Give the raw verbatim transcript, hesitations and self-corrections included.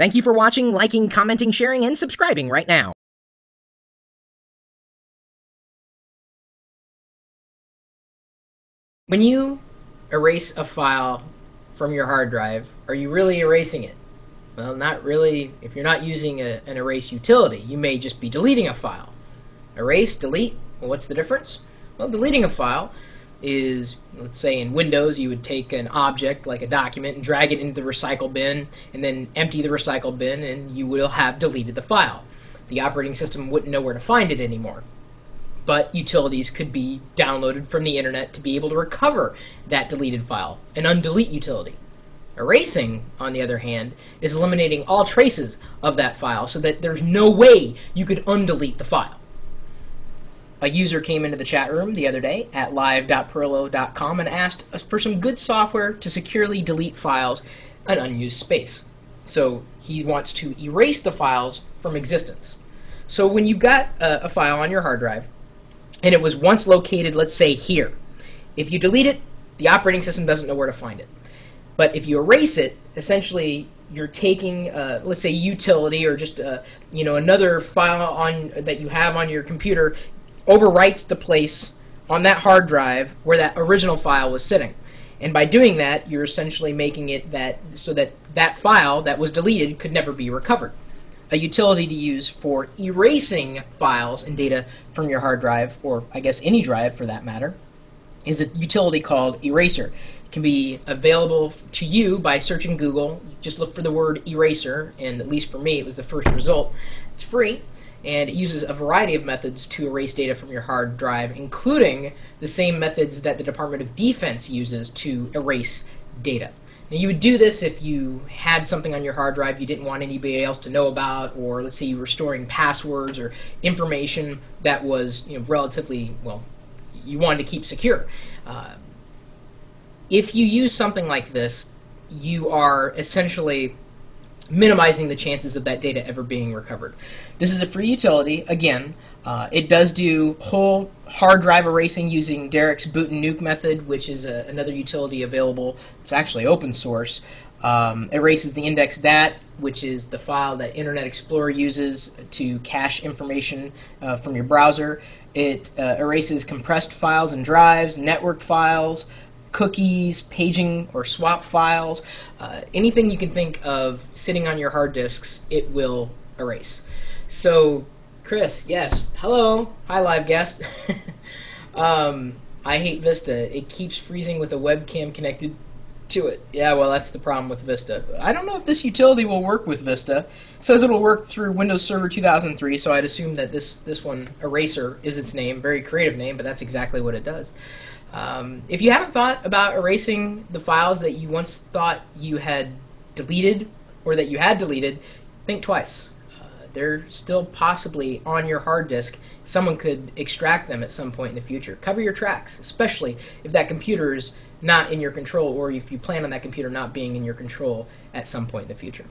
Thank you for watching, liking, commenting, sharing, and subscribing right now. When you erase a file from your hard drive, are you really erasing it? Well, not really. If you're not using a, an erase utility, you may just be deleting a file. Erase, delete, well, what's the difference? Well, deleting a file is, let's say in Windows, you would take an object like a document and drag it into the recycle bin and then empty the recycle bin and you will have deleted the file. The operating system wouldn't know where to find it anymore. But utilities could be downloaded from the internet to be able to recover that deleted file, an undelete utility. Erasing, on the other hand, is eliminating all traces of that file so that there's no way you could undelete the file. A user came into the chat room the other day at live dot pirillo dot com and asked us for some good software to securely delete files in unused space. So he wants to erase the files from existence. So when you've got a, a file on your hard drive, and it was once located, let's say, here. If you delete it, the operating system doesn't know where to find it. But if you erase it, essentially you're taking, uh, let's say, utility or just uh, you know another file on that you have on your computer overwrites the place on that hard drive where that original file was sitting. And by doing that, you're essentially making it that so that that file that was deleted could never be recovered. A utility to use for erasing files and data from your hard drive, or I guess any drive for that matter, is a utility called Eraser. It can be available to you by searching Google. You just look for the word Eraser, and at least for me, it was the first result. It's free, and it uses a variety of methods to erase data from your hard drive, including the same methods that the Department of Defense uses to erase data. Now, you would do this if you had something on your hard drive you didn't want anybody else to know about, or let's say you were storing passwords or information that was you know, relatively, well, you wanted to keep secure. Uh, if you use something like this, you are essentially minimizing the chances of that data ever being recovered. This is a free utility. Again, uh, it does do whole hard drive erasing using Derek's boot and nuke method, which is a, another utility available. It's actually open source. Um, erases the index dot dat, which is the file that Internet Explorer uses to cache information uh, from your browser. It uh, erases compressed files and drives, network files, cookies, paging or swap files. Uh, anything you can think of sitting on your hard disks, it will erase. So Chris, yes, hello, hi live guest. um, I hate Vista. It keeps freezing with a webcam connected to it. Yeah, well, that's the problem with Vista. I don't know if this utility will work with Vista. It says it'll work through Windows Server two thousand three, so I'd assume that this, this one, Eraser, is its name. Very creative name, but that's exactly what it does. Um, if you haven't thought about erasing the files that you once thought you had deleted or that you had deleted, think twice. They're still possibly on your hard disk. Someone could extract them at some point in the future. Cover your tracks, especially if that computer is not in your control or if you plan on that computer not being in your control at some point in the future.